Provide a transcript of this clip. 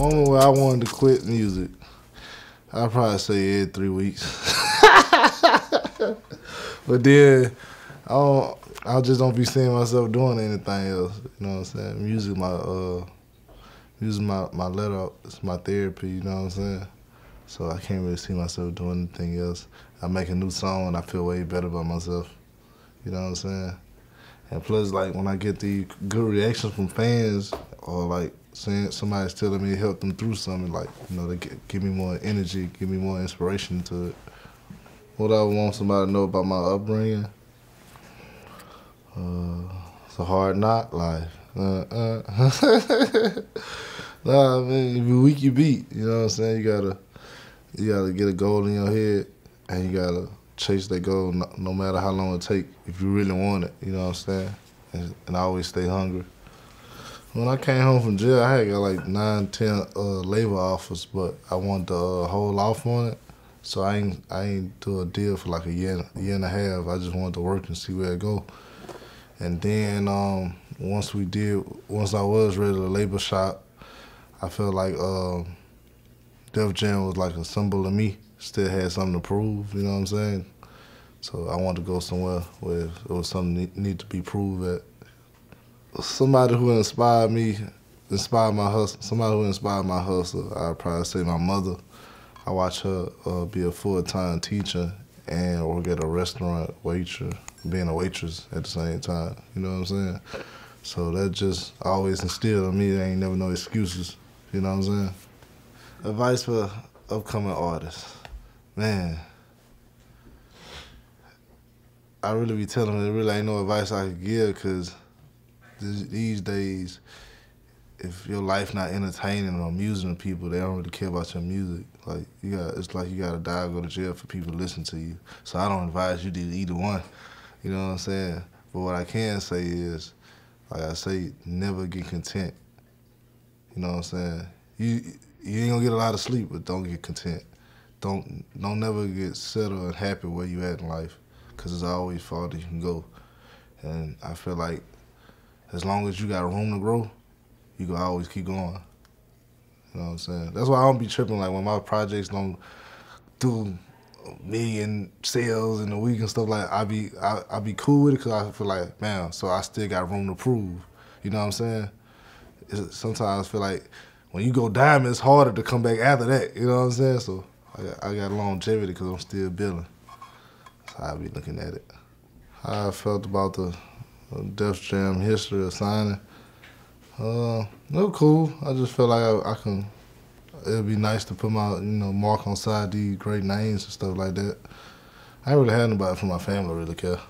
moment where I wanted to quit music, I'd probably say every 3 weeks. But then I just don't be seeing myself doing anything else. You know what I'm saying? Music, my let out. It's my therapy. You know what I'm saying? So I can't really see myself doing anything else. I make a new song and I feel way better about myself. You know what I'm saying? And plus, like, when I get the good reactions from fans or, like, seeing somebody's telling me to help them through something, like, you know, they give me more energy, give me more inspiration to it. What I want somebody to know about my upbringing, it's a hard knock life. Nah, man, you be weak, you beat. You know what I'm saying? You gotta get a goal in your head, and you gotta chase that goal no matter how long it take, if you really want it, you know what I'm saying? And I always stay hungry. When I came home from jail, I had got like 9, 10 labor offers, but I wanted to hold off on it, so I ain't do a deal for like a year and a half. I just wanted to work and see where it go. And then once I was ready to labor shop, I felt like Def Jam was like a symbol of me. Still had something to prove, you know what I'm saying? So I wanted to go somewhere where it was something that needed to be proved at. Somebody who inspired me, inspired my hustle. Somebody who inspired my hustle, I'd probably say my mother. I watched her be a full-time teacher and work at a restaurant waitress, being a waitress at the same time, you know what I'm saying? So that just always instilled in me, there ain't never no excuses, you know what I'm saying? Advice for upcoming artists. Man, I really be telling them there really ain't no advice I could give, because these days, if your life not entertaining or amusing people, they don't really care about your music. Like, it's like you gotta die or go to jail for people to listen to you. So I don't advise you to do either one, you know what I'm saying? But what I can say is, like I say, never get content, you know what I'm saying? You ain't gonna get a lot of sleep, but don't get content. Don't never get settled and happy where you at in life, because it's always farther you can go. And I feel like as long as you got room to grow, you can always keep going. You know what I'm saying? That's why I don't be tripping, like, when my projects don't do a million sales in a week and stuff, like, I be cool with it, because I feel like, man, so I still got room to prove. You know what I'm saying? Sometimes I feel like when you go diamond, it's harder to come back after that. You know what I'm saying? So I got longevity because I'm still building. That's how I be looking at it. How I felt about the Def Jam history of signing. No, cool. I just feel like I can. It'd be nice to put my mark on side these great names and stuff like that. I ain't really had nobody from my family really care.